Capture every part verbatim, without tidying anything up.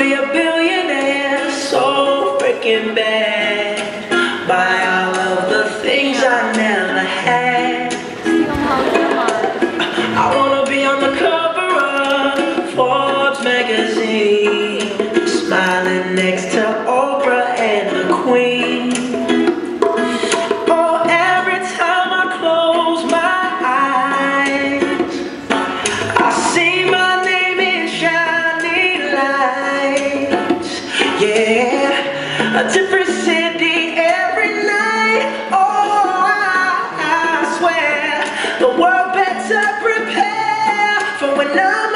be a billionaire so freaking bad. Buy all of the things I never had. I wanna be on the cover of Forbes magazine, smiling next to Oprah and the Queen. Oh, every time I close my eyes, I see my name in shiny lights. Yeah, a different city every night. Oh, I, I swear the world better prepare for when I'm a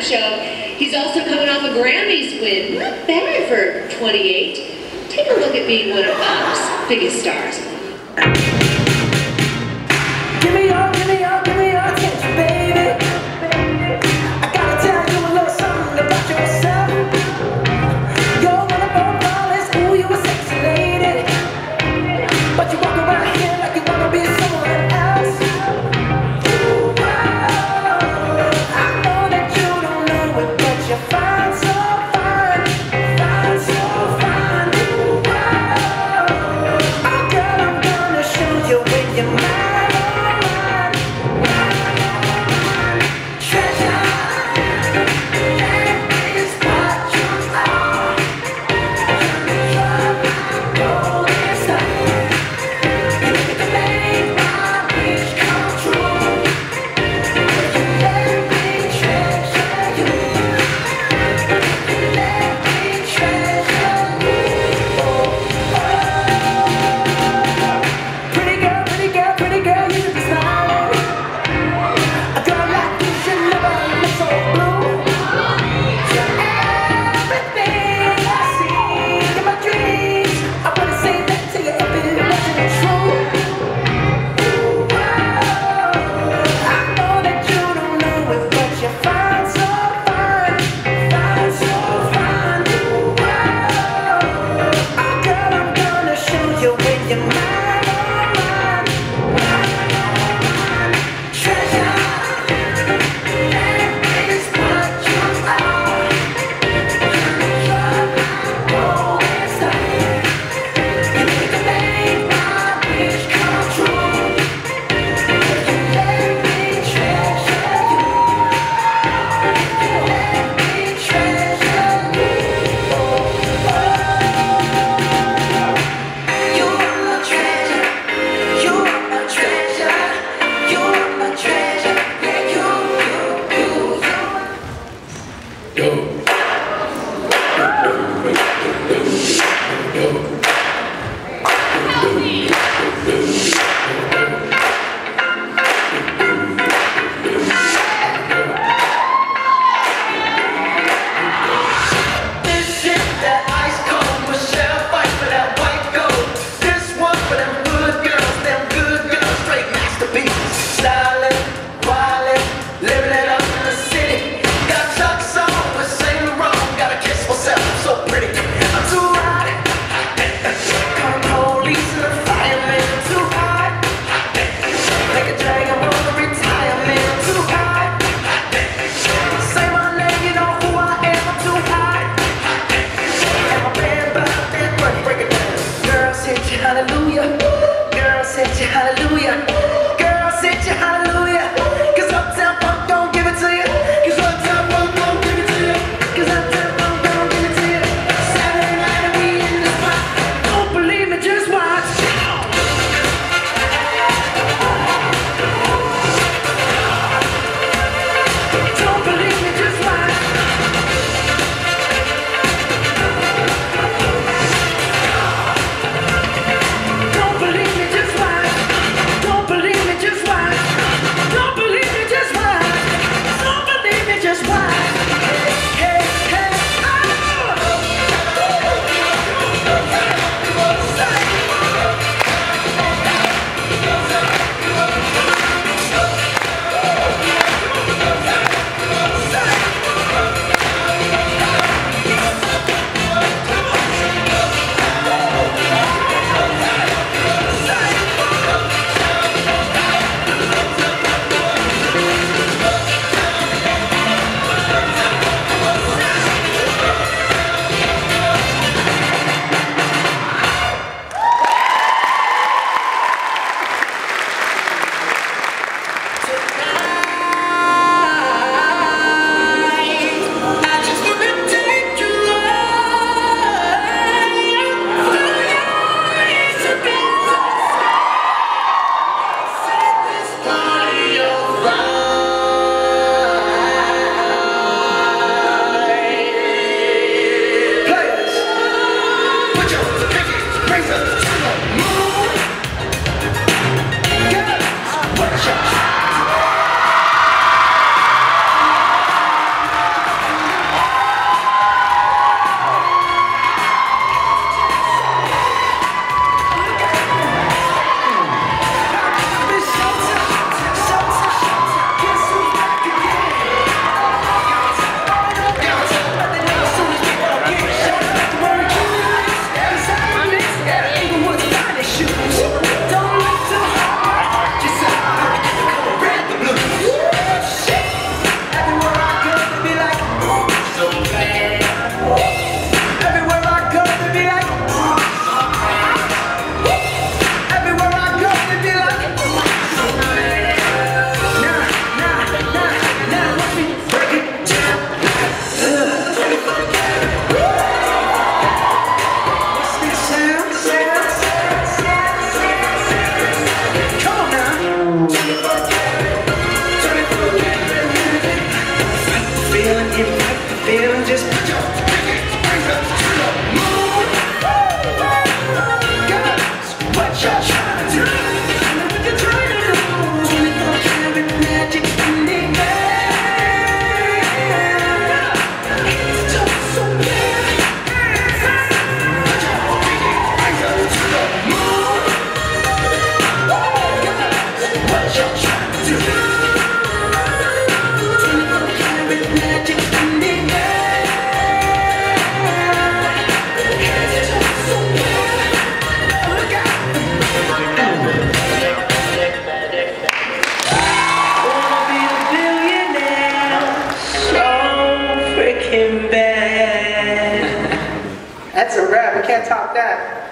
show. He's also coming off a Grammys win. Not bad for twenty-eight. Take a look at being one of Bob's biggest stars. Give me your, give me your, give me your attention, baby. I gotta tell you a little something about yourself. You're one of our flawless, ooh, you a sexy lady. But you walk around here like you wanna be someone else. said you hallelujah. Girl, said you hallelujah. Cause uptown funk don't give it to you. Cause uptown funk don't give it to you. Cause uptown funk don't give it to you. Saturday night and we in the spot. Don't believe me, just watch. Don't believe me, just watch. That's a wrap, we can't top that.